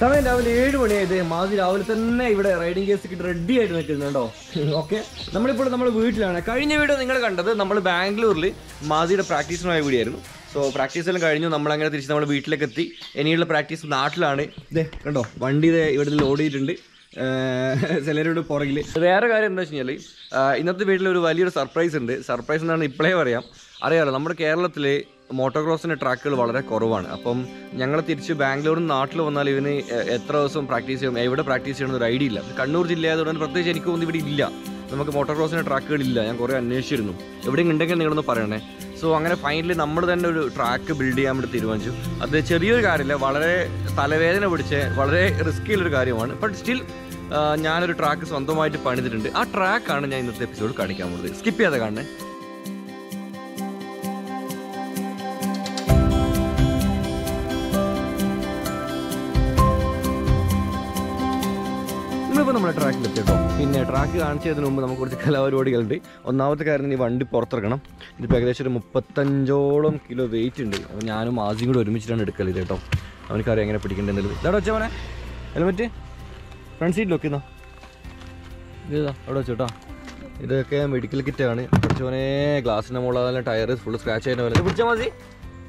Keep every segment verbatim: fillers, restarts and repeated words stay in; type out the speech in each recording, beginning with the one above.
സമയം രാവിലെ ഏഴ് മണിയായത് മാതി രാവിലെ തന്നെ ഇവിടെ റൈഡിംഗ് കേസ് കിട്ടി റെഡി ആയിട്ട് നിൽക്കുന്നുണ്ടോ. ഓക്കെ, നമ്മളിപ്പോൾ നമ്മൾ വീട്ടിലാണ്. കഴിഞ്ഞ വീഡിയോ നിങ്ങൾ കണ്ടത് നമ്മൾ ബാംഗ്ലൂരിൽ മാതിയുടെ പ്രാക്ടീസിനായ വീഡിയോ ആയിരുന്നു. സോ പ്രാക്ടീസ് എല്ലാം കഴിഞ്ഞു, നമ്മളങ്ങനെ തിരിച്ച് നമ്മൾ വീട്ടിലേക്ക് എത്തി. ഇനിയുള്ള പ്രാക്ടീസ് നാട്ടിലാണ്. ഇതേ കണ്ടോ, വണ്ടി ഇതേ ഇവിടുന്ന് ലോഡ് ചെയ്തിട്ടുണ്ട് ചിലരോട് പുറകിൽ. വേറെ കാര്യം എന്താ വെച്ച് കഴിഞ്ഞാൽ ഇന്നത്തെ വീട്ടിലൊരു വലിയൊരു സർപ്രൈസ് ഉണ്ട്. സർപ്രൈസ് എന്നാണ് ഇപ്പോഴേ പറയാം. അറിയാമല്ലോ, നമ്മുടെ കേരളത്തിൽ മോട്ടോക്രോസിൻ്റെ ട്രാക്കുകൾ വളരെ കുറവാണ്. അപ്പം ഞങ്ങൾ തിരിച്ച് ബാംഗ്ലൂരിൽ നിന്ന് നാട്ടിൽ വന്നാൽ ഇവന് എത്ര ദിവസം പ്രാക്ടീസ് ചെയ്യും, എവിടെ പ്രാക്ടീസ് ചെയ്യണമെന്ന് ഒരു ഐഡിയ ഇല്ല. കണ്ണൂർ ജില്ലയായതുകൊണ്ട് പ്രത്യേകിച്ച് എനിക്ക് തോന്നുന്നു ഇവിടെ ഇല്ല, നമുക്ക് മോട്ടോക്രോസിൻ്റെ ട്രാക്കുകളില്ല. ഞാൻ കുറേ അന്വേഷിച്ചിരുന്നു, എവിടെയും ഉണ്ടെങ്കിൽ നിങ്ങളൊന്ന് പറയണേ. സോ അങ്ങനെ ഫൈനലി നമ്മൾ തന്നെ ഒരു ട്രാക്ക് ബിൽഡ് ചെയ്യാൻ വേണ്ടി തീരുമാനിച്ചു. അത് ചെറിയൊരു കാര്യമില്ല, വളരെ തലവേദന പിടിച്ച് വളരെ റിസ്ക്കിയുള്ളൊരു കാര്യമാണ്. ബട്ട് സ്റ്റിൽ ഞാനൊരു ട്രാക്ക് സ്വന്തമായിട്ട് പണിതിട്ടുണ്ട്. ആ ട്രാക്കാണ് ഞാൻ ഇന്നത്തെ എപ്പിസോഡ് കാണിക്കാൻ പോകുന്നത്. സ്കിപ്പ് ചെയ്യാതെ കാണണേ. നമ്മളിപ്പോൾ നമ്മുടെ ട്രാക്കിലെത്തി കേട്ടോ. പിന്നെ ട്രാക്ക് കാണിച്ചതിന് മുമ്പ് നമുക്ക് കുറച്ച് കലാപരിപാടികളുണ്ട്. ഒന്നാമത്തെ കാര്യം, ഈ വണ്ടി പുറത്തിറക്കണം. ഇതിപ്പോൾ ഏകദേശം ഒരു മുപ്പത്തഞ്ചോളം കിലോ വെയിറ്റ് ഉണ്ട്. അപ്പോൾ ഞാനും ആദ്യം കൂടെ ഒരുമിച്ചിട്ടാണ് എടുക്കൽ ഇത് കേട്ടോ. അവനക്കറിയാം എങ്ങനെ പിടിക്കേണ്ടത്. ഇതവിടെ വെച്ചാൽ മോനെ ഹെൽമെറ്റ് ഫ്രണ്ട് സീറ്റിൽ വെക്കുന്നോ, ഇതാ അവിടെ വെച്ചോട്ടോ. ഇതൊക്കെ മെഡിക്കൽ കിറ്റാണ്. കുറച്ചോനെ ഗ്ലാസിൻ്റെ മുകളിൽ ടയർ ഫുൾ സ്ക്രാച്ച് ആയതിൻ്റെ പോലെ പിടിച്ചാൽ മതി.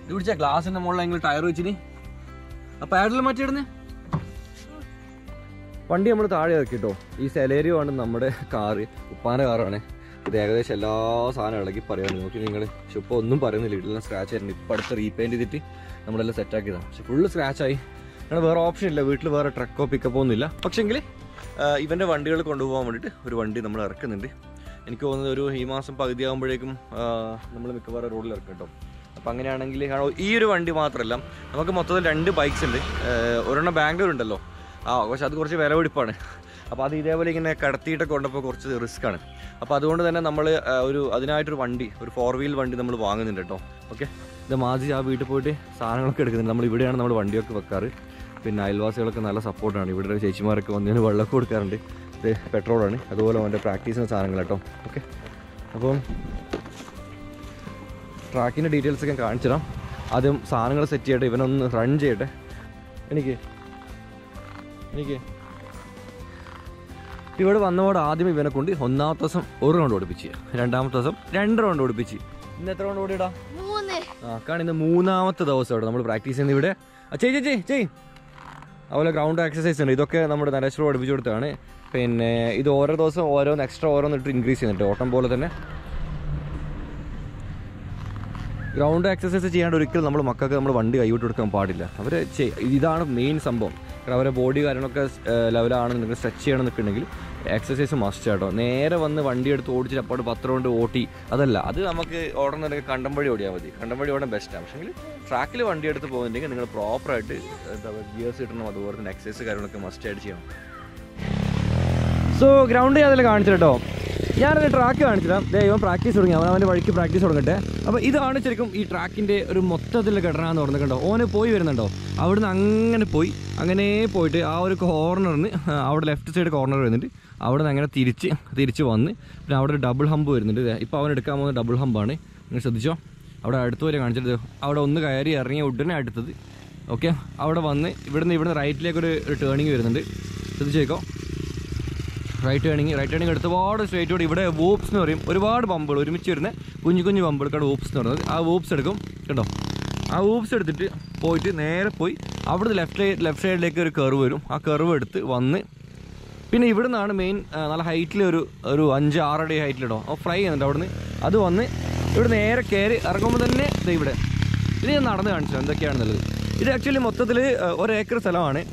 ഇത് പിടിച്ചാൽ ഗ്ലാസിൻ്റെ മുകളിലെങ്കിലും ടയർ വെച്ചിന്. അപ്പോൾ പാഡിൽ മാറ്റിയിടുന്നേ. വണ്ടി നമ്മൾ താഴെ ഇറക്കി കേട്ടോ. ഈ സെലേരിയോ ആണ് നമ്മുടെ കാറ്, ഉപ്പാൻ്റെ കാറാണ്. ഇത് ഏകദേശം എല്ലാ സാധനം ഇളക്കി പറയാറുണ്ട്. നോക്കി നിങ്ങൾ, പക്ഷെ ഇപ്പോൾ ഒന്നും പറയുന്നില്ല. ഇടയിലെല്ലാം സ്ക്രാച്ച് ആയിരുന്നു. ഇപ്പം അടുത്ത് റീപെയിൻറ്റ് ചെയ്തിട്ട് നമ്മളെല്ലാം സെറ്റാക്കിയതാണ്. പക്ഷെ ഫുള്ള് സ്ക്രാച്ചായി. അങ്ങനെ വേറെ ഓപ്ഷൻ ഇല്ല, വീട്ടിൽ വേറെ ട്രക്കോ പിക്കപ്പോ ഒന്നുമില്ല. പക്ഷെങ്കിൽ ഇവൻ്റെ വണ്ടികൾ കൊണ്ടുപോകാൻ വേണ്ടിയിട്ട് ഒരു വണ്ടി നമ്മൾ ഇറക്കുന്നുണ്ട്. എനിക്ക് തോന്നുന്നത് ഒരു ഈ മാസം പകുതി ആകുമ്പോഴേക്കും നമ്മൾ മിക്കവാറും റോഡിൽ ഇറക്കും കേട്ടോ. അപ്പോൾ അങ്ങനെയാണെങ്കിൽ ഈ ഒരു വണ്ടി മാത്രമല്ല, നമുക്ക് മൊത്തത്തിൽ രണ്ട് ബൈക്സ് ഉണ്ട്. ഒരെണ്ണം ബാംഗ്ലൂർ ഉണ്ടല്ലോ, ആ പക്ഷെ അത് കുറച്ച് വില പിടിപ്പാണ്. അപ്പോൾ അത് ഇതേപോലെ ഇങ്ങനെ കടത്തിയിട്ടൊക്കെ കൊണ്ടപ്പോൾ കുറച്ച് റിസ്ക്കാണ്. അപ്പോൾ അതുകൊണ്ട് തന്നെ നമ്മൾ ഒരു അതിനായിട്ടൊരു വണ്ടി, ഒരു ഫോർ വീൽ വണ്ടി നമ്മൾ വാങ്ങുന്നുണ്ട് കേട്ടോ. ഓക്കെ, ഇത് മാജി ആ വീട്ടിൽ പോയിട്ട് സാധനങ്ങളൊക്കെ എടുക്കുന്നുണ്ട്. നമ്മൾ ഇവിടെയാണ് നമ്മൾ വണ്ടിയൊക്കെ വെക്കാറ്. പിന്നെ അയൽവാസികളൊക്കെ നല്ല സപ്പോർട്ടാണ്. ഇവിടെ ചേച്ചിമാരൊക്കെ വന്നതിന് വെള്ളമൊക്കെ കൊടുക്കാറുണ്ട്. ഇത് പെട്രോളാണ്, അതുപോലെ അവൻ്റെ പ്രാക്ടീസിന് സാധനങ്ങൾ കേട്ടോ. ഓക്കെ, അപ്പം ട്രാക്കിൻ്റെ ഡീറ്റെയിൽസൊക്കെ കാണിച്ചു തരാം. ആദ്യം സാധനങ്ങൾ സെറ്റ് ചെയ്യട്ടെ, ഇവനൊന്ന് റൺ ചെയ്യട്ടെ. എനിക്ക് എനിക്ക് ഇവിടെ വന്നതോടെ ആദ്യം ഇവനെ കൊണ്ട് ഒന്നാമത്തെ ദിവസം ഒരു റൗണ്ട് ഓടിപ്പിച്ച്, രണ്ടാമത്തെ ദിവസം രണ്ട് റൗണ്ട് ഓടിപ്പിച്ച്, ഇന്ന് എത്ര റൗണ്ട് ഓടിയിടാം? ആ കാരണം ഇന്ന് മൂന്നാമത്തെ ദിവസം ഇവിടെ നമ്മൾ പ്രാക്ടീസ് ചെയ്യുന്നത്. ഇവിടെ ചെയ്യ് ചെയ്യ് ചെയ്യ് അതുപോലെ ഗ്രൗണ്ട് എക്സസൈസ് ഉണ്ട്. ഇതൊക്കെ നമ്മുടെ നരേശ്വർ പഠിപ്പിച്ചു കൊടുത്തതാണ്. പിന്നെ ഇത് ഓരോ ദിവസം ഓരോന്ന് എക്സ്ട്രാ ഓരോന്നിട്ട് ഇൻക്രീസ് ചെയ്യുന്നുണ്ട്. ഓട്ടം പോലെ തന്നെ ഗ്രൗണ്ട് എക്സസൈസ് ചെയ്യാണ്ട് ഒരിക്കലും നമ്മൾ മക്കൾക്ക് നമ്മൾ വണ്ടി കൈവിട്ട് കൊടുക്കാൻ പാടില്ല. അവർ ഇതാണ് മെയിൻ സംഭവം. അവരെ ബോഡി കാര്യങ്ങളൊക്കെ ലെവലാണെന്നുണ്ടെങ്കിൽ, സ്ട്രെച്ച് ചെയ്യണമെന്നൊക്കെയുണ്ടെങ്കിൽ എക്സസൈസ് മസ്റ്റ് ആട്ടോ. നേരെ വന്ന് വണ്ടി എടുത്ത് ഓടിച്ചിട്ട് അപ്പോൾ പത്ത് റൗണ്ട് ഓട്ടി അതല്ല. അത് നമുക്ക് ഓടുന്നുണ്ടെങ്കിൽ കണ്ടംപടി ഓടിയാൽ മതി. കണ്ടംപടി ഓടാൻ ബെസ്റ്റാണ്. പക്ഷേങ്കിൽ ട്രാക്കിൽ വണ്ടി എടുത്ത് പോകുന്നുണ്ടെങ്കിൽ നിങ്ങൾ പ്രോപ്പറായിട്ട് എന്താ പറയുക, ഗിയേഴ്സ് ഇടണം. അതുപോലെ തന്നെ എക്സസൈസ് കാര്യങ്ങളൊക്കെ മസ്റ്റായിട്ട് ചെയ്യണം. സോ ഗ്രൗണ്ട് അതിൽ കാണിച്ചു കേട്ടോ. ഞാനൊരു ട്രാക്ക് കാണിച്ചിടാം. ദൈവം പ്രാക്ടീസ് തുടങ്ങി, അവൻ അവൻ്റെ വഴിക്ക് പ്രാക്ടീസ് തുടങ്ങട്ടെ. അപ്പോൾ ഇതാണ് ശരിക്കും ഈ ട്രാക്കിൻ്റെ ഒരു മൊത്തത്തിലുള്ള ഘടന എന്ന് പറഞ്ഞത് കണ്ടോ. ഓനെ പോയി വരുന്നുണ്ടോ, അവിടുന്ന് അങ്ങനെ പോയി അങ്ങനെ പോയിട്ട് ആ ഒരു കോർണറിന് അവിടെ ലെഫ്റ്റ് സൈഡ് കോർണർ വരുന്നുണ്ട്. അവിടെ നിന്ന് അങ്ങനെ തിരിച്ച് തിരിച്ച് വന്ന് പിന്നെ അവിടെ ഒരു ഡബിൾ ഹമ്പ് വരുന്നുണ്ട്. ഇപ്പോൾ അവൻ എടുക്കാൻ പോകുന്ന ഡബിൾ ഹമ്പാണ്, നിങ്ങൾ ശ്രദ്ധിച്ചോ. അവിടെ അടുത്ത് വരെ കാണിച്ചിട്ട് അവിടെ ഒന്ന് കയറി ഇറങ്ങി ഉടനെ അടുത്തത്. ഓക്കെ, അവിടെ വന്ന് ഇവിടുന്ന് ഇവിടുന്ന് റൈറ്റിലേക്കൊരു ടേണിങ് വരുന്നുണ്ട്, ശ്രദ്ധിച്ചേക്കോ. റൈറ്റ് ടേണിങ് റൈറ്റ് ടേണിങ് ഒരുപാട് സ്ട്രേറ്റ് കൂടി. ഇവിടെ വോപ്സ് എന്ന് പറയും, ഒരുപാട് പമ്പുകൾ ഒരുമിച്ച് വരുന്ന കുഞ്ഞു കുഞ്ഞു പമ്പുകൾക്കാണ് വോപ്സ് എന്ന് പറയുന്നത്. ആ വോപ്സ് എടുക്കും കേട്ടോ. ആ വോപ്സ് എടുത്തിട്ട് പോയിട്ട് നേരെ പോയി അവിടുന്ന് ലെഫ്റ്റ് ലെഫ്റ്റ് സൈഡിലേക്ക് ഒരു കർവ് വരും. ആ കർവ് എടുത്ത് വന്ന് പിന്നെ ഇവിടെ നിന്നാണ് മെയിൻ നല്ല ഹൈറ്റിൽ ഒരു ഒരു അഞ്ച് ആറടി ഹൈറ്റിലിടോ ആ ഫ്രൈ ചെയ്യുന്നുണ്ട്. അവിടുന്ന് അത് വന്ന് ഇവിടെ നേരെ കയറി ഇറങ്ങുമ്പോൾ തന്നെ ഇത് ഇവിടെ ഇത് ഞാൻ നടന്ന് കാണിച്ചു എന്തൊക്കെയാണെന്നുള്ളത്. ഇത് ആക്ച്വലി മൊത്തത്തിൽ ഒരേക്കർ സ്ഥലമാണ്.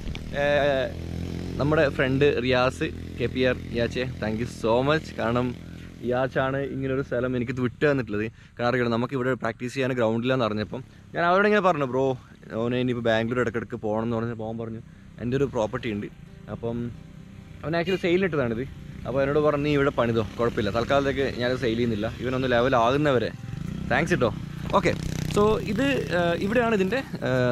നമ്മുടെ friend Riyas K P R യാച്ചെ, താങ്ക് യു സോ മച്ച്. കാരണം യാച്ചാണ് ഇങ്ങനൊരു സ്ഥലം എനിക്കിത് വിട്ടു തന്നിട്ടുള്ളത്. കാരണം നമുക്കിവിടെ പ്രാക്ടീസ് ചെയ്യാൻ ഗ്രൗണ്ടിലാന്ന് അറിഞ്ഞപ്പം ഞാൻ അവരോട് ഇങ്ങനെ പറഞ്ഞു, ബ്രോ അവനെ ഇനിയിപ്പോൾ ബാംഗ്ലൂർ ഇടയ്ക്കിടയ്ക്ക് പോകണം എന്ന് പറഞ്ഞ് പോകാൻ പറഞ്ഞു. എൻ്റെ ഒരു പ്രോപ്പർട്ടി ഉണ്ട്. അപ്പം അവൻ ആക്ച്വലി സെയിലിട്ടതാണിത്. അപ്പോൾ എന്നോട് പറഞ്ഞ് നീ ഇവിടെ പണിതോ, കുഴപ്പമില്ല, തൽക്കാലത്തേക്ക് ഞാൻ സെയിൽ ചെയ്യുന്നില്ല, ഇവനൊന്ന് ലെവലാകുന്നവരെ. താങ്ക്സ് കേട്ടോ. ഓക്കെ, സോ ഇത് ഇവിടെയാണ് ഇതിൻ്റെ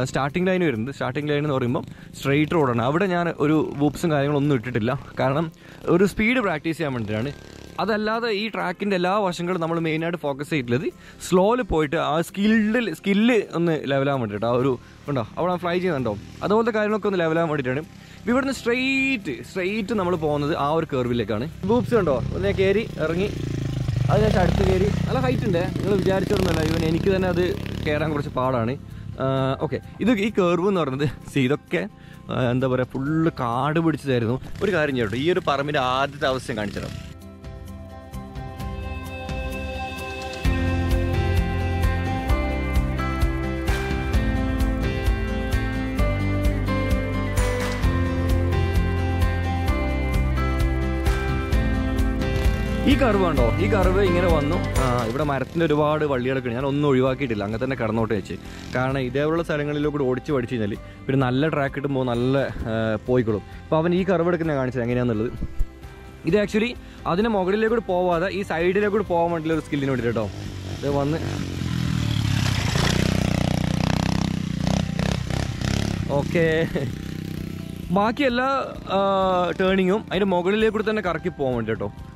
സ്റ്റാർട്ടിംഗ് ലൈൻ വരുന്നത്. സ്റ്റാർട്ടിംഗ് ലൈൻ എന്ന് പറയുമ്പോൾ സ്ട്രെയിറ്റ് റോഡാണ്. അവിടെ ഞാൻ ഒരു വൂപ്സും കാര്യങ്ങളൊന്നും ഇട്ടിട്ടില്ല, കാരണം ഒരു സ്പീഡ് പ്രാക്ടീസ് ചെയ്യാൻ വേണ്ടിയിട്ടാണ്. അതല്ലാതെ ഈ ട്രാക്കിൻ്റെ എല്ലാ വശങ്ങളും നമ്മൾ മെയിനായിട്ട് ഫോക്കസ് ചെയ്തിട്ടുള്ളത് സ്ലോയിൽ പോയിട്ട് ആ സ്കിൽഡിൽ സ്കില്ല് ഒന്ന് ലെവലാകാൻ വേണ്ടിയിട്ട് ആ ഒരു ഉണ്ടോ അവിടെ ഫ്ലൈ ചെയ്യുന്നുണ്ടോ അതുപോലത്തെ കാര്യങ്ങളൊക്കെ ഒന്ന് ലെവലാകാൻ വേണ്ടിയിട്ടാണ്. ഇവിടുന്ന് സ്ട്രെയിറ്റ് സ്ട്രെയിറ്റ് നമ്മൾ പോകുന്നത് ആ ഒരു കർവിലേക്കാണ്. ബൂപ്സ് കണ്ടോ ഒന്ന് കയറി ഇറങ്ങി അതിനകത്ത് അടുത്ത് കയറി നല്ല ഹൈറ്റ് ഉണ്ട്. നിങ്ങൾ വിചാരിച്ചൊന്നുമല്ല ഇവൻ എനിക്ക് തന്നെ അത് കയറാൻ കുറച്ച് പാടാണ്. ഓക്കെ, ഇത് ഈ കർവ് എന്ന് പറയുന്നത് സി ഇതൊക്കെ എന്താ പറയുക ഫുള്ള് കാട് പിടിച്ചതായിരുന്നു. ഒരു കാര്യം ചെയ്യട്ടോ, ഈ ഒരു പറമ്പിൻ്റെ ആദ്യത്തെ അവസ്ഥ കാണിച്ചു തരാം. ഈ കർവ് ഉണ്ടോ, ഈ കർവ് ഇങ്ങനെ വന്നു. ഇവിടെ മരത്തിൻ്റെ ഒരുപാട് വള്ളികളൊക്കെ ഞാൻ ഒന്നും ഒഴിവാക്കിയിട്ടില്ല, അങ്ങനെ തന്നെ കിടന്നോട്ട് വെച്ച്. കാരണം ഇതേപോലുള്ള സ്ഥലങ്ങളിലൊക്കെ കൂടി ഓടിച്ച് പഠിച്ചു കഴിഞ്ഞാൽ പിന്നെ നല്ല ട്രാക്ക് ഇടുമ്പോൾ നല്ല പോയിക്കോളും. അപ്പോൾ അവൻ ഈ കർവ് എടുക്കുന്ന കാണിച്ചത് എങ്ങനെയാണെന്നുള്ളത്. ഇത് ആക്ച്വലി അതിന് മുകളിലേക്കൂടി പോവാതെ ഈ സൈഡിലേക്കൂടി പോകാൻ വേണ്ടിയുള്ള ഒരു സ്കില്ലിന് വേണ്ടിയിട്ട് കേട്ടോ. ഇത് വന്ന് ഓക്കെ ബാക്കി എല്ലാ ടേണിങ്ങും അതിൻ്റെ മുകളിലേക്കൂടി തന്നെ കറക്കി പോകാൻ വേണ്ടി കേട്ടോ.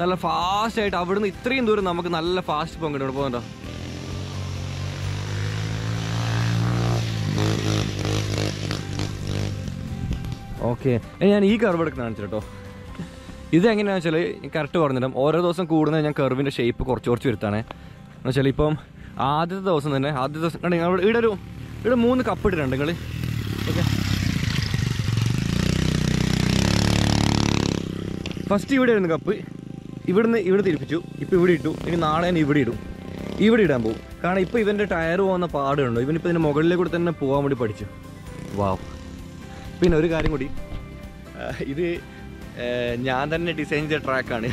നല്ല ഫാസ്റ്റായിട്ട് അവിടുന്ന് ഇത്രയും ദൂരം നമുക്ക് നല്ല ഫാസ്റ്റ് പോകാൻ കിട്ടും. ഇവിടെ പോകുന്നുണ്ടോ ഓക്കെ. ഞാൻ ഈ കർവ് എടുക്കുന്ന കാണിച്ചു കേട്ടോ. ഇത് എങ്ങനെയാണെന്ന് വെച്ചാൽ കറക്റ്റ് പറഞ്ഞിട്ടാണ് ഓരോ ദിവസം കൂടുന്നത്. ഞാൻ കർവിൻ്റെ ഷേപ്പ് കുറച്ച് കുറച്ച് വരുത്താണേ എന്ന് വെച്ചാൽ ഇപ്പം ആദ്യത്തെ ദിവസം തന്നെ ആദ്യത്തെ ദിവസം കണ്ടെങ്കിൽ അവിടെ ഇവിടെ ഒരു ഇവിടെ മൂന്ന് കപ്പ് ഇട്ടിട്ടുണ്ട് നിങ്ങൾ. ഓക്കെ, ഫസ്റ്റ് ഇവിടെ ആയിരുന്നു കപ്പ്, ഇവിടുന്ന് ഇവിടെ തിരിപ്പിച്ചു, ഇപ്പോൾ ഇവിടെ ഇട്ടു, ഇനി നാളെ തന്നെ ഇവിടെ ഇടും, ഇവിടെ ഇടാൻ പോകും. കാരണം ഇപ്പോൾ ഇവൻ്റെ ടയർ പോകുന്ന പാടുണ്ടോ, ഇവനിപ്പോൾ ഇതിൻ്റെ മുകളിലെ കൂടെ തന്നെ പോകാൻ വേണ്ടി പഠിച്ചു. വാ, പിന്നെ ഒരു കാര്യം കൂടി, ഇത് ഞാൻ തന്നെ ഡിസൈൻ ചെയ്ത ട്രാക്കാണ്.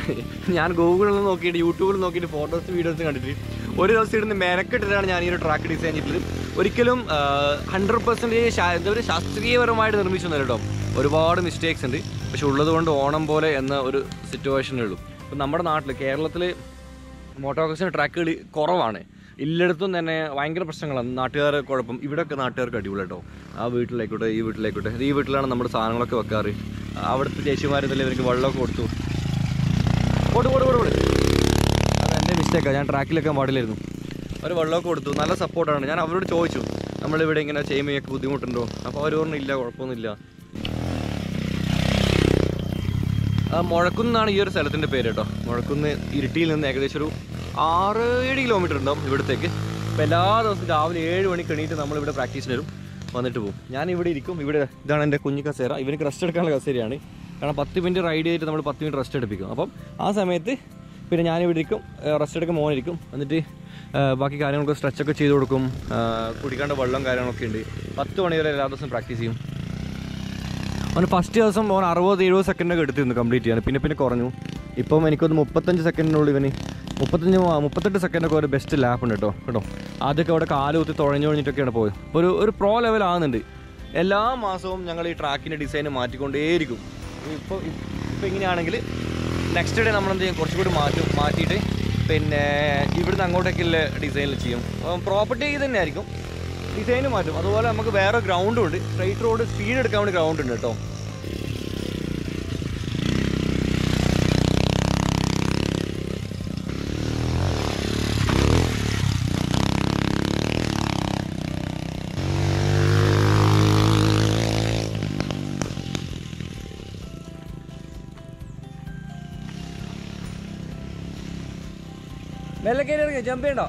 ഞാൻ ഗൂഗിളിൽ നോക്കിയിട്ട് യൂട്യൂബിൽ നോക്കിയിട്ട് ഫോട്ടോസ് വീഡിയോസ് കണ്ടിട്ട് ഒരു ദിവസം ഇടുന്ന മെനക്കെട്ടിട്ടാണ് ഞാൻ ഈ ഒരു ട്രാക്ക് ഡിസൈൻ ചെയ്തിട്ടുള്ളത്. ഒരിക്കലും ഹൺഡ്രഡ് പെർസെൻറ്റേജ് ശാസ്ത്രീയപരമായിട്ട് നിർമ്മിച്ചൊന്നുമില്ല കേട്ടോ, ഒരുപാട് മിസ്റ്റേക്സ് ഉണ്ട്. പക്ഷെ ഉള്ളതുകൊണ്ട് ഓണം പോലെ എന്ന ഒരു സിറ്റുവേഷനേ ഉള്ളൂ. ഇപ്പം നമ്മുടെ നാട്ടിൽ കേരളത്തിൽ മോട്ടോക്രോസിന് ട്രാക്കുകൾ കുറവാണ്, എല്ലായിടത്തും തന്നെ ഭയങ്കര പ്രശ്നങ്ങളാണ്. നാട്ടുകാർ കുഴപ്പം, ഇവിടെയൊക്കെ നാട്ടുകാർക്ക് അടിപൊളി കേട്ടോ. ആ വീട്ടിലായിക്കോട്ടെ ഈ വീട്ടിലായിക്കോട്ടെ, ഈ വീട്ടിലാണ് നമ്മുടെ സാധനങ്ങളൊക്കെ വെക്കാറ്. അവിടുത്തെ ചേച്ചിമാരെന്നല്ലേ ഇവർക്ക് വെള്ളമൊക്കെ കൊടുത്തു. ഓട് ഓട് ഓട് ഓട് അത് എൻ്റെ മിസ്റ്റേക്കാണ്, ഞാൻ ട്രാക്കിലൊക്കെ പാടില്ലായിരുന്നു. അവർ വെള്ളമൊക്കെ കൊടുത്തു, നല്ല സപ്പോർട്ടാണ്. ഞാൻ അവരോട് ചോദിച്ചു നമ്മളിവിടെ ഇങ്ങനെ ചെയ്യുമ്പോഴൊക്കെ ബുദ്ധിമുട്ടുണ്ടോ, അപ്പോൾ അവർ പറഞ്ഞില്ല കുഴപ്പമൊന്നുമില്ല. മുഴക്കുന്നാണ് ഈ ഒരു സ്ഥലത്തിൻ്റെ പേര് കേട്ടോ. മുഴക്കുന്ന് ഇരിട്ടിയിൽ നിന്ന് ഏകദേശം ഒരു ആറ് ഏഴ് കിലോമീറ്റർ ഉണ്ടാവും ഇവിടത്തേക്ക്. അപ്പോൾ എല്ലാ ദിവസവും രാവിലെ ഏഴ് മണിക്ക് എണീറ്റ് നമ്മളിവിടെ പ്രാക്ടീസിന് വരും, വന്നിട്ട് പോകും. ഞാൻ ഇവിടെ ഇരിക്കും, ഇവിടെ ഇതാണ് എൻ്റെ കുഞ്ഞു കസേര, ഇവർക്ക് റെസ്റ്റ് എടുക്കാനുള്ള കസേരയാണ്. കാരണം പത്ത് മിനിറ്റ് റൈഡ് ചെയ്തിട്ട് നമ്മൾ പത്ത് മിനിറ്റ് റെസ്റ്റ് എടുപ്പിക്കും. അപ്പം ആ സമയത്ത് പിന്നെ ഞാനിവിടെ ഇരിക്കും, റെസ്റ്റ് എടുക്കാൻ മോനിരിക്കും. എന്നിട്ട് ബാക്കി കാര്യങ്ങളൊക്കെ സ്ട്രെച്ചൊക്കെ ചെയ്ത് കൊടുക്കും, കുടിക്കാണ്ട് വെള്ളം കാര്യങ്ങളൊക്കെ ഉണ്ട്. പത്ത് മണിവരെ എല്ലാ ദിവസവും പ്രാക്ടീസ് ചെയ്യും. അവന് ഫസ്റ്റ് ദിവസം അവൻ അറുപത് എഴുപത് സെക്കൻഡൊക്കെ എടുത്തിരുന്നു കംപ്ലീറ്റ് ചെയ്യാൻ, പിന്നെ പിന്നെ കുറഞ്ഞു. ഇപ്പം എനിക്കൊന്ന് മുപ്പത്തഞ്ച് സെക്കൻഡിനുള്ളിൽ ഇവന് മുപ്പത്തഞ്ച് മുപ്പത്തെട്ട് സെക്കൻഡൊക്കെ ഒരു ബെസ്റ്റ് ലാപ്പ് ഉണ്ട് കേട്ടോ കേട്ടോ. ആദ്യമൊക്കെ അവിടെ കാലുകുത്തി തുഴഞ്ഞു തുഴഞ്ഞിട്ടൊക്കെയാണ് പോയത്. അപ്പോൾ ഒരു ഒരു പ്രോ ലെവൽ ആകുന്നുണ്ട്. എല്ലാ മാസവും ഞങ്ങൾ ഈ ട്രാക്കിൻ്റെ ഡിസൈന് മാറ്റിക്കൊണ്ടേയിരിക്കും. ഇപ്പോൾ ഇപ്പോൾ ഇങ്ങനെയാണെങ്കിൽ നെക്സ്റ്റ് ഡേ നമ്മളെന്ത് ചെയ്യും, കുറച്ചും കൂടി മാറ്റും. മാറ്റിയിട്ട് പിന്നെ ഇവിടുന്ന് അങ്ങോട്ടേക്കുള്ള ഡിസൈനിൽ ചെയ്യും. അപ്പം പ്രോപ്പർട്ടി ഇത് തന്നെ ആയിരിക്കും, ഡിസൈന് മാറ്റും. അതുപോലെ നമുക്ക് വേറെ ഗ്രൗണ്ടും ഉണ്ട്, സ്ട്രൈറ്റ് റോഡ് സ്പീഡ് എടുക്കാൻ വേണ്ടി ഗ്രൗണ്ട് ഉണ്ട് കേട്ടോ. മെല്ലെ കയറി ജമ്പ് ചെയ്യണ്ടോ?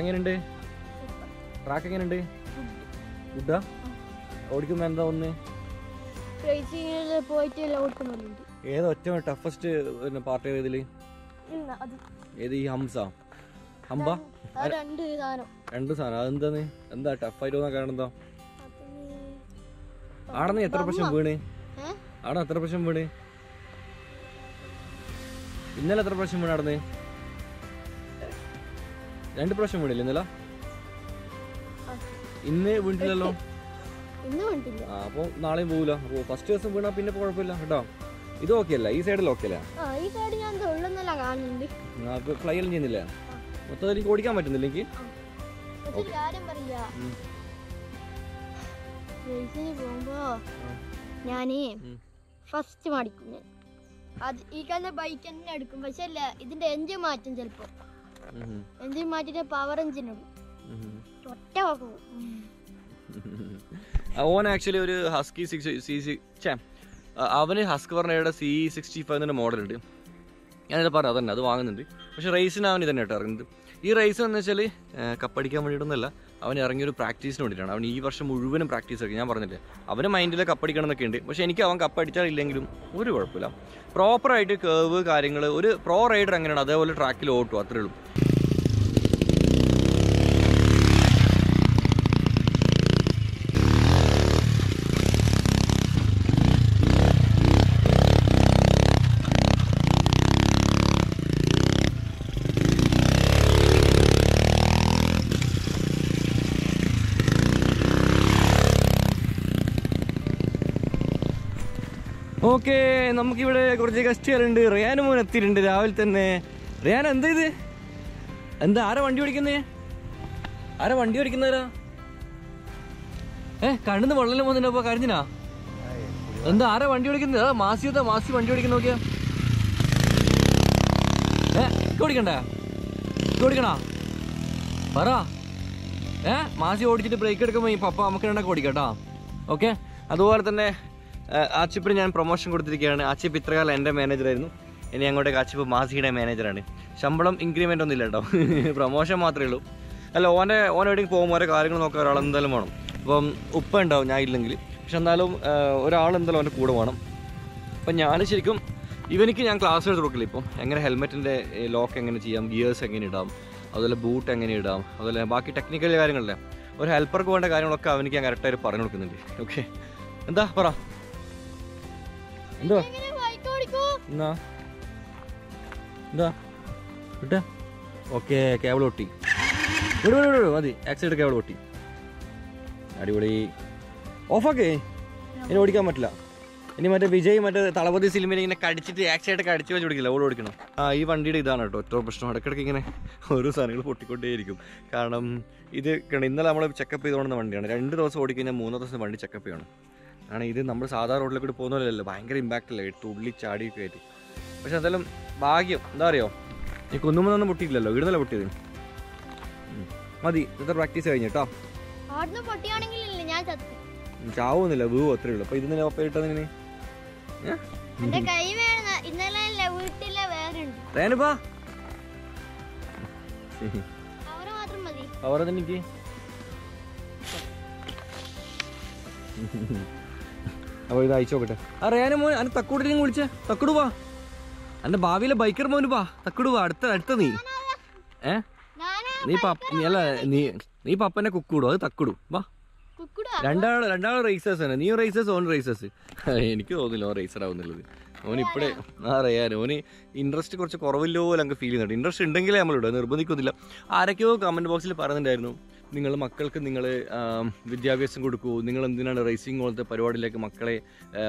എങ്ങനെയുണ്ട് ട്രാക്ക്, എങ്ങനെയുണ്ട്? ഓടിക്കുമ്പോ എന്താ ഒന്ന് crazy പോയിട്ട് എല്ലാം ഓടുന്നുണ്ട്. ഏത് ഒറ്റ ടഫസ്റ്റ് പാർട്ടി ഇതില്? ഇല്ല അത്. ഏത് ഈ ഹംസ? ഹംബ? ആ രണ്ട് സാധനം. രണ്ട് സാധനം അതെന്താണ്? എന്താ ടഫ് ആയിട്ടോന്നാ കാണുന്നോ? ആടന്ന് എത്ര പ്രശ്നം വീണേ? ഹേ? ആടന്ന് എത്ര പ്രശ്നം വീണേ? ഇന്നലെ എത്ര പ്രശ്നം വീണാടന്ന്? രണ്ട് പ്രശ്നം വീണില്ല ഇന്നലെ? ഇന്ന് വീണില്ലല്ലോ. ഇന്ന് വീണില്ല. ആ അപ്പോൾ നാളെ പോവില്ല. അപ്പോൾ ഫസ്റ്റ് ദിവസം വീണാ പിന്നെ കുഴപ്പമില്ല കേട്ടോ. ഇത് ഓക്കേ അല്ല? ഈ സൈഡിൽ ഓക്കേ അല്ല? ആ ഈ സൈഡ് ഞാൻ തൊള്ളുന്നല്ല കാണുന്നുണ്ട്. നമുക്ക് ഫ്ലൈ എല്ലാം ചെയ്യുന്നില്ല. മൊത്തത്തിൽ ഓടിക്കാൻ പറ്റുന്നില്ലെങ്കിൽ ഒരു കാര്യം പറയാ. റേസിന് പോകുമ്പോ ഞാനേ ഫസ്റ്റ് മടിക്കും. അത് ഈ കാണുന്ന ബൈക്ക് തന്നെ എടുക്കും. പക്ഷെ അല്ല ഇതിന്റെ എഞ്ചിൻ മാറ്റും ചിലപ്പോ. എഞ്ചിൻ മാറ്റിട്ട് പവർ എഞ്ചിൻ ഇടും. ഒറ്റ വാക്കും അവൻ ആക്ച്വലി ഒരു ഹസ്കി സിക്സ് സി സിക്സ് ചാ അവന് ഹസ്കവർണയുടെ സി സിക്സ്റ്റി ഫൈവിൻ്റെ മോഡലുണ്ട്. ഞാനിത് പറഞ്ഞു അതന്നെ അത് വാങ്ങുന്നുണ്ട്. പക്ഷേ റേസിന് അവൻ ഇതന്നെ കേട്ടോ ഇറങ്ങുന്നത്. ഈ റേസ് എന്ന് വെച്ചാൽ കപ്പടിക്കാൻ വേണ്ടിയിട്ടൊന്നുമല്ല, അവൻ ഇറങ്ങിയൊരു പ്രാക്ടീസിന് വേണ്ടിയിട്ടാണ്. അവൻ ഈ വർഷം മുഴുവനും പ്രാക്ടീസ് ആക്കി. ഞാൻ പറഞ്ഞില്ലേ അവന് മൈൻഡിൽ കപ്പടിക്കണം എന്നൊക്കെ ഉണ്ട്. പക്ഷേ എനിക്ക് അവൻ കപ്പടിച്ചാലില്ലെങ്കിലും ഒരു കുഴപ്പമില്ല. പ്രോപ്പറായിട്ട് കേവ് കാര്യങ്ങൾ ഒരു പ്രോ റൈഡർ എങ്ങനെയാണ് അതേപോലെ ട്രാക്കിൽ ഓട്ടും, അത്രേ ഉള്ളൂ. ഓക്കെ, നമുക്കിവിടെ കുറച്ച് കസ്റ്റുകാരുണ്ട്. റിയാൻ മോൻ എത്തിയിട്ടുണ്ട് രാവിലെ തന്നെ. റിയാൻ എന്താ ഇത്? എന്താ ആരാ വണ്ടി ഓടിക്കുന്നേ? ആരാ വണ്ടി ഓടിക്കുന്നവരാ? ഏ കണ്ണു വെള്ളം പോകുന്നുണ്ടോ? കരഞ്ഞിനാ? എന്താ ആരാ വണ്ടി ഓടിക്കുന്നത്? അതാ മാസി. എന്താ മാസി വണ്ടി ഓടിക്കുന്ന? നോക്കിയാ ഏ ഓടിക്കണ്ടേ? ഓടിക്കണോ പറ. ഏ മാസി ഓടിച്ചിട്ട് ബ്രേക്ക് എടുക്കുമ്പോ ഈ പപ്പ നമുക്ക് രണ്ടൊക്കെ ഓടിക്കാം കേട്ടോ. ഓക്കെ, അതുപോലെ തന്നെ ആച്ചിപ്പിന് ഞാൻ പ്രൊമോഷൻ കൊടുത്തിരിക്കുകയാണ്. ആച്ചിപ്പ് ഇത്രകാലം എൻ്റെ മാനേജറായിരുന്നു, ഇനി അങ്ങോട്ടേ ആച്ചിപ്പ് മാസിയുടെ മാനേജറാണ്. ശമ്പളം ഇൻക്രിമെൻ്റ് ഒന്നും ഇല്ല കേട്ടോ, പ്രൊമോഷൻ മാത്രമേ ഉള്ളൂ. അല്ല ഓൻ്റെ ഓൻ എവിടെയെങ്കിലും പോകുമ്പോൾ ഓരോ കാര്യങ്ങൾ നോക്കാൻ ഒരാൾ എന്തായാലും വേണം. അപ്പം ഉപ്പ ഉണ്ടാവും ഞാൻ ഇല്ലെങ്കിൽ, പക്ഷെ എന്നാലും ഒരാൾ എന്തായാലും അവൻ്റെ കൂടെ വേണം. അപ്പം ഞാൻ ശരിക്കും ഇവനിക്ക് ഞാൻ ക്ലാസ് എടുത്ത് കൊടുക്കില്ല. ഇപ്പം എങ്ങനെ ഹെൽമെറ്റിൻ്റെ ലോക്ക് എങ്ങനെ ചെയ്യാം, ഗിയേഴ്സ് എങ്ങനെ ഇടാം, അതുപോലെ ബൂട്ട് എങ്ങനെ ഇടാം, അതുപോലെ ബാക്കി ടെക്നിക്കൽ കാര്യങ്ങളിലെ ഒരു ഹെൽപ്പർക്ക് വേണ്ട കാര്യങ്ങളൊക്കെ അവനിക്ക് ഞാൻ കറക്റ്റായിട്ട് പറഞ്ഞു കൊടുക്കുന്നുണ്ട്. ഓക്കെ, എന്താ പറ എന്തോ എന്നാ എന്താ വിട്ടേ? ഓക്കെ, കേബിൾ പൊട്ടി. വിടുവിടുവിടും മതി. ആക്സിഡൻറ്റ് കേബിൾ പൊട്ടി. അടിപൊളി. ഓഫാക്കേ, ഇനി ഓടിക്കാൻ പറ്റില്ല. ഇനി മറ്റേ വിജയ് മറ്റേ തളപതി സിനിമയിൽ ഇങ്ങനെ കടിച്ചിട്ട് ആക്സിഡൻറ്റ് കടിച്ച് വെച്ച് പിടിക്കില്ല, ഓൾ ഓടിക്കണം. ആ ഈ വണ്ടിയുടെ ഇതാണ് കേട്ടോ ഏറ്റവും പ്രശ്നം. ഇടയ്ക്കിടയ്ക്ക് ഇങ്ങനെ ഓരോ സാധനങ്ങൾ പൊട്ടിക്കൊണ്ടേയിരിക്കും. കാരണം ഇത് ഇന്നലെ നമ്മൾ ചെക്കപ്പ് ചെയ്തുകൊണ്ടുവന്ന വണ്ടിയാണ്. രണ്ട് ദിവസം ഓടിക്കഴിഞ്ഞാൽ മൂന്നോ ദിവസം വണ്ടി ചെക്കപ്പ് ചെയ്യണം. കാരണം ഇത് നമ്മൾ സാധാരണ റോഡിൽ കൂടി പോകുന്നില്ലല്ലോ, ഭയങ്കര ഇമ്പാക്റ്റ് അല്ലേ, തുള്ളി ചാടിയൊക്കെ ആയിട്ട്. പക്ഷെ എന്തായാലും ഭാഗ്യം എന്താ അറിയോ, ഈ കുന്നുമൊന്നും പൊട്ടിയില്ലല്ലോ, ഇടുന്നല്ല പൊട്ടിയത്. മതി, ഇത്ര പ്രാക്ടീസ് കഴിഞ്ഞു കേട്ടോ. ചാവുന്നില്ല, വീവ് അത്രേ ഉള്ളൂ. അപ്പം ഇതിന് ഒപ്പം ഇട്ടതിന് അവർ എനിക്ക് അപ്പോൾ ഇത് അയച്ചു നോക്കട്ടെ. ആ റേന മോൻ എൻ്റെ തക്കൂടിനും വിളിച്ചേ. തക്കുടുവാ എൻ്റെ ഭാവിയിലെ ബൈക്കർ മോന്. വാ തക്കുടുവാ. അടുത്ത അടുത്ത നീ ഏ നീ നീ അല്ല നീ നീ പപ്പനെ കുക്കൂടും. അത് തക്കുടു. വാ, രണ്ടാൾ രണ്ടാൾ റേസേഴ്സ് ആണ്. നീ റേസേഴ്സ്, ഓൻ റേസേഴ്സ്. എനിക്ക് തോന്നുന്നില്ല ഓൻ റേസർ ആവുന്നുള്ളത്. ഓൻ ഇപ്പോഴേ ആ റേയാൻ ഓന് ഇൻട്രസ്റ്റ് കുറച്ച് കുറവില്ലോ പോലെ അങ്ങ് ഫീൽ ചെയ്യുന്നുണ്ട്. ഇൻട്രസ്റ്റ് ഉണ്ടെങ്കിലേ നമ്മളിവിടെ നിർബന്ധിക്കുന്നില്ല. ആരൊക്കെയോ കമൻറ്റ് ബോക്സിൽ പറയുന്നുണ്ടായിരുന്നു, നിങ്ങൾ മക്കൾക്ക് നിങ്ങൾ വിദ്യാഭ്യാസം കൊടുക്കൂ, നിങ്ങൾ എന്തിനാണ് റേസിംഗ് പോലത്തെ പരിപാടിയിലേക്ക് മക്കളെ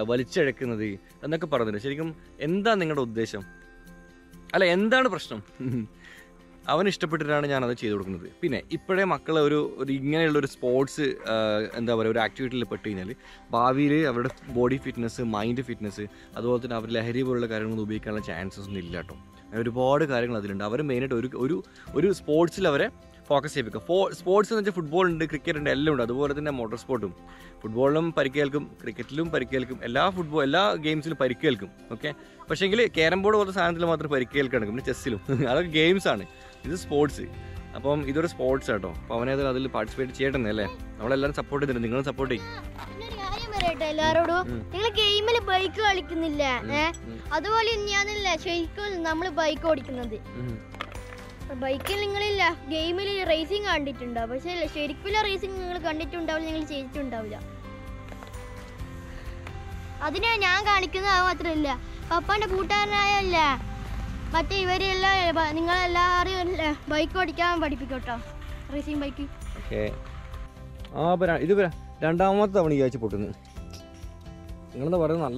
വലിച്ചഴക്കുന്നത് എന്നൊക്കെ പറഞ്ഞിട്ട്. ശരിക്കും എന്താ നിങ്ങളുടെ ഉദ്ദേശം? അല്ല, എന്താണ് പ്രശ്നം? അവനിഷ്ടപ്പെട്ടിട്ടാണ് ഞാനത് ചെയ്തു കൊടുക്കുന്നത്. പിന്നെ ഇപ്പോഴേ മക്കളെ ഒരു ഒരു ഇങ്ങനെയുള്ളൊരു സ്പോർട്സ് എന്താ പറയുക ഒരു ആക്ടിവിറ്റിയിൽ പെട്ട് കഴിഞ്ഞാൽ ഭാവിയിൽ അവരുടെ ബോഡി ഫിറ്റ്നസ്, മൈൻഡ് ഫിറ്റ്നസ്, അതുപോലെ തന്നെ അവർ ലഹരി പോലുള്ള കാര്യങ്ങളൊന്നും ഉപയോഗിക്കാനുള്ള ചാൻസസ് ഒന്നും ഇല്ല കേട്ടോ. ഒരുപാട് കാര്യങ്ങൾ അതിലുണ്ട്. അവർ മെയിനായിട്ട് ഒരു ഒരു ഒരു സ്പോർട്സിൽ അവരെ ഫോക്കസ് ചെയ്യിപ്പിക്കുക. ഫോ സ്പോർട്സ് എന്ന് വെച്ചാൽ ഫുട്ബോൾ ഉണ്ട്, ക്രിക്കറ്റ് ഉണ്ട്, എല്ലാം ഉണ്ട്. അതുപോലെ തന്നെ മോട്ടോർ സ്പോർട്ടും. ഫുട്ബോളിലും പരിക്കേൽക്കും, ക്രിക്കറ്റിലും പരിക്കേൽക്കും, എല്ലാ ഫുട്ബോൾ എല്ലാ ഗെയിംസിലും പരിക്കേൽക്കും. ഓക്കെ, പക്ഷേങ്കിൽ ക്യാരം ബോർഡ് പോലത്തെ സാധനത്തിൽ മാത്രം പരിക്കേൽക്കണം, പിന്നെ ചെസ്സിലും. അതൊക്കെ ഗെയിംസാണ്, ഇത് സ്പോർട്സ്. അപ്പം ഇതൊരു സ്പോർട്സ് കേട്ടോ. അപ്പോൾ അവനേതായാലും അതിൽ പാർട്ടിസിപ്പേറ്റ് ചെയ്യട്ടെന്നല്ലേ. നമ്മളെല്ലാവരും സപ്പോർട്ട് ചെയ്തിട്ടുണ്ട്, നിങ്ങളും സപ്പോർട്ട് ചെയ്യും. I I don't know what I'm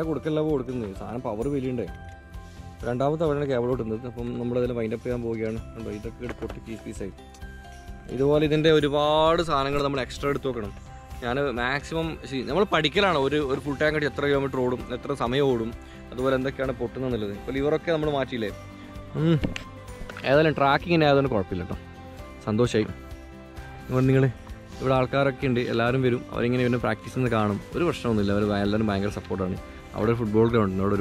looking at. I'm power wheeling day. Random the Cavalot and the number of the wind up and bogan and by the good put to keep his side. Either one is in the rewards and another extra token. Maximum, see, never particular or full tank at Yatrayamat Road, Letra Samayodum, other than the kind of potent on the living. But you were a camera marchi lay. Hm. Other than tracking and other corpulent. Sando shape. One thing. If you have a practice in the garden, you can support the support. You can football ground. You can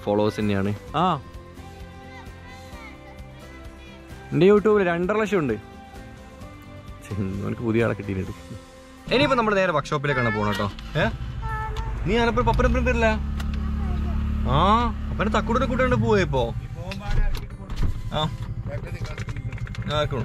follow us. You can follow us. You can follow us. You can follow us. You can follow us. You can follow us. You can follow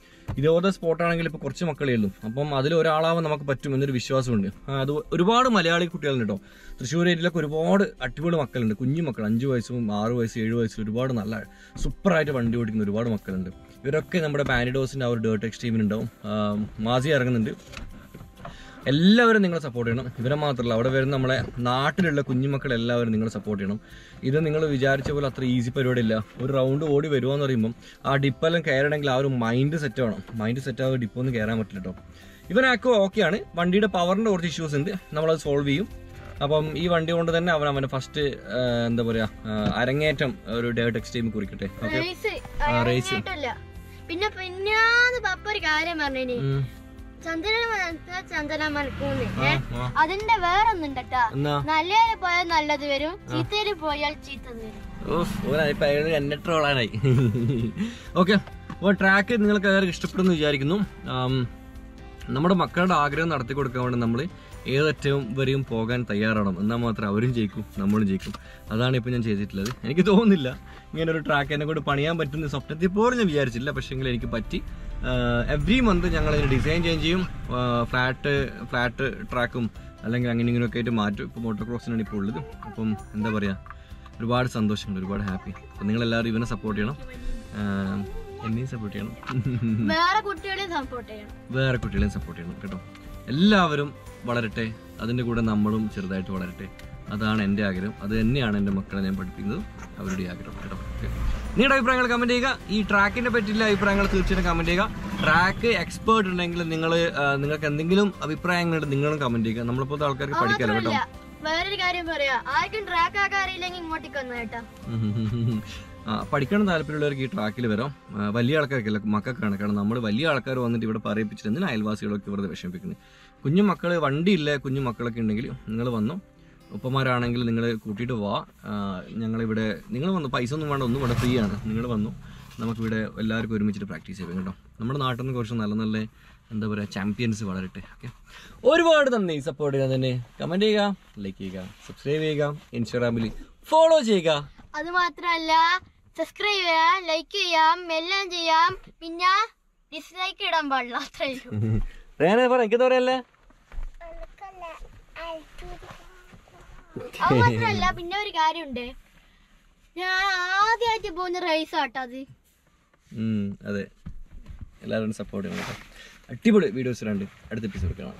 This is the sport. I will tell you about the sport. There are a lot of people who are interested in this. There are a lot of people who are interested in this. There are a lot of people who are interested in this. There are a lot of people who are interested in this. There are എല്ലാവരും നിങ്ങൾ support ചെയ്യണം ഇവരെ മാത്രമല്ല അവിടെ വരുന്ന നമ്മളെ നാട്ടിലുള്ള കുഞ്ഞുമക്കൾ എല്ലാവരും നിങ്ങൾ സപ്പോർട്ട് ചെയ്യണം ഇത് നിങ്ങൾ വിചാരിച്ച പോലെ അത്ര ഈസി പരിപാടി ഇല്ല ഒരു റൗണ്ട് ഓടി വരുവാന്ന് പറയുമ്പോൾ ആ ഡിപ്പെല്ലാം കയറണമെങ്കിൽ ആ ഒരു മൈൻഡ് സെറ്റ് വേണം മൈൻഡ് സെറ്റ് ആവ ഡിപ്പ് ഒന്നും കയറാൻ പറ്റില്ല ട്ടോ ഇവനൊക്കെ ഓക്കെയാണ് വണ്ടിയുടെ പവറിന്റെ കുറച്ച് ഇഷ്യൂസ് ഉണ്ട് നമ്മൾ അത് സോൾവ് ചെയ്യും അപ്പം ഈ വണ്ടി കൊണ്ട് തന്നെ അവൻ അവനെ ഫസ്റ്റ് എന്താ പറയാ അരങ്ങേറ്റം ഒരു ഡേർട്ട് എക്സ്ട്രീം കുറിക്കട്ടെ ഓക്കേ റേസ് അരങ്ങേറ്റല്ല പിന്നെ പിന്നാണ് പപ്പ ഒരു കാര്യം പറഞ്ഞേനി Chandana Chandana Marcone. I didn't wear on the Tata. Nalia Poyan Aladu, Chitari Poyal Chitan. Oh, what I pay and natural. Okay, what track in the Kayak strip on the Jarignum? Um, number of Makar, Agra, and Article Governor Namely, either Tim, Varium Pogan, Tayaram, Namatra, Varin Jacob, Namur Jacob, Adan Epin Chase it. And get on the la, get a track and go to Pania, but in the soft, the poor Yarjilla, pushing like a patty. Uh, every month, we have design change, uh, flat, flat track, and we have to motocross. We are very happy. You all even support. You all support. You all support. You all support. You all support. If you want to comment on this track, you can comment on this track. If you are an expert, you can comment on this track. I don't know. I can track it. You can track it. Track it. You can track it. You can Upamarangil, Ningle Kutitova, Nangle, Ningle on the Python one on the free and Ningle Namak a large image practice. Number not on the question Alanale and the champions. Over word than the support in the name, Commandega, Lakega, Subscribega, Instagram, follow Jega, Adamatrala, subscribe, Lakeyam, Melanjayam, Pina, dislike it on Badla. Renever and Kedorella. I was a lap in every garden day. Now they are born a race at the hm, other eleven supporting. A typical video surrounded at the episode.